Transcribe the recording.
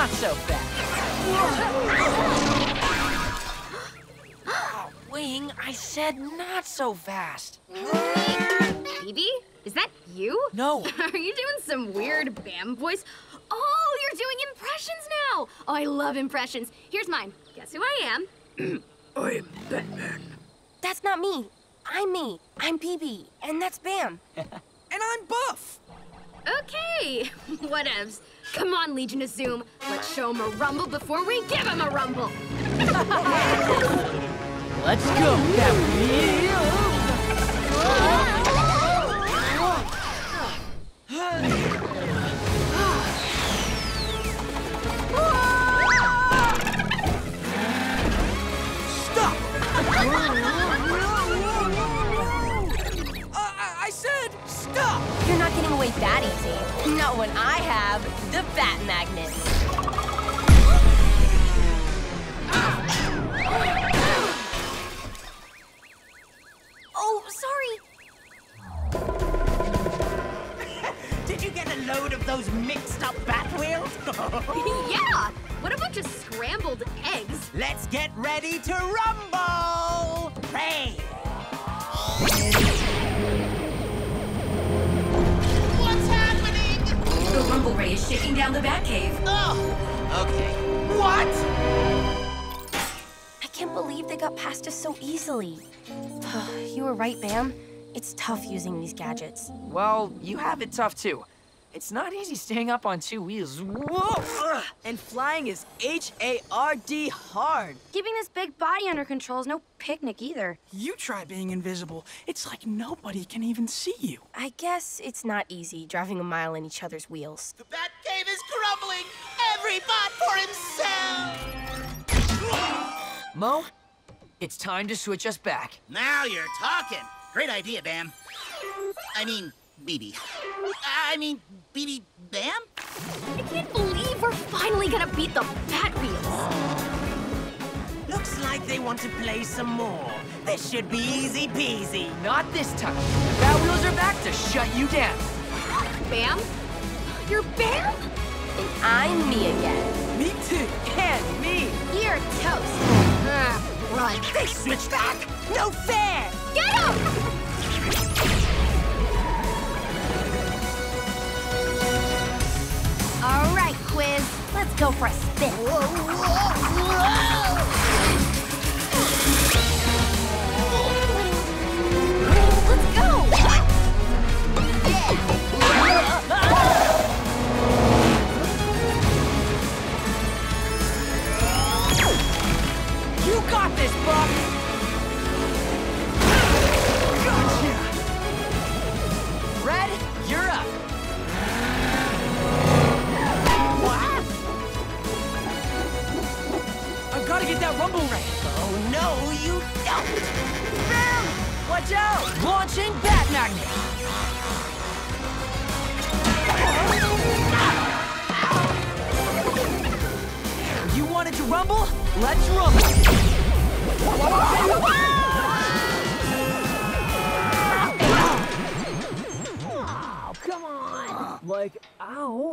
Not so fast. Oh, Wing, I said not so fast. Bibi, is that you? No. Are you doing some weird Bam voice? Oh, you're doing impressions now. Oh, I love impressions. Here's mine. Guess who I am? I am Batman. That's not me. I'm me. I'm Bibi, and that's Bam. And I'm Buff. Okay, whatevs. Come on, Legion of Zoom. Let's show them a rumble before we give them a rumble. Let's go, Batwheels. Stop! I said stop! You're not getting away that easy. Not when I have the Bat Magnet. Oh, sorry. Did you get a load of those mixed-up Batwheels? Yeah! What a bunch of scrambled eggs. Let's get ready to rumble! Pray! The rumble ray is shaking down the Batcave. Oh, okay. What? I can't believe they got past us so easily. You were right, Bam. It's tough using these gadgets. Well, you have it tough, too. It's not easy staying up on two wheels. Whoa! And flying is H-A-R-D hard. Keeping this big body under control is no picnic either. You try being invisible. It's like nobody can even see you. I guess it's not easy driving a mile in each other's wheels. The Batcave is crumbling. Every bot for himself. Mo, it's time to switch us back. Now you're talking. Great idea, Bam. I mean, Bibi Bam? I can't believe we're finally gonna beat the Batwheels. Looks like they want to play some more. This should be easy peasy. Not this time. The Batwheels are back to shut you down. Bam? You're Bam? And I'm me again. Me too. And me. You're toast. Run. They switched back? No fair! Get up! All right, Quiz. Let's go for a spin. Let's go! You got this, Buff! Gotcha! Red, you're up. Gotta get that rumble ray. Oh no, you don't! Bam! Watch out! Launching Bat Magnet! You wanted to rumble? Let's rumble! Oh, come on! Like, ow!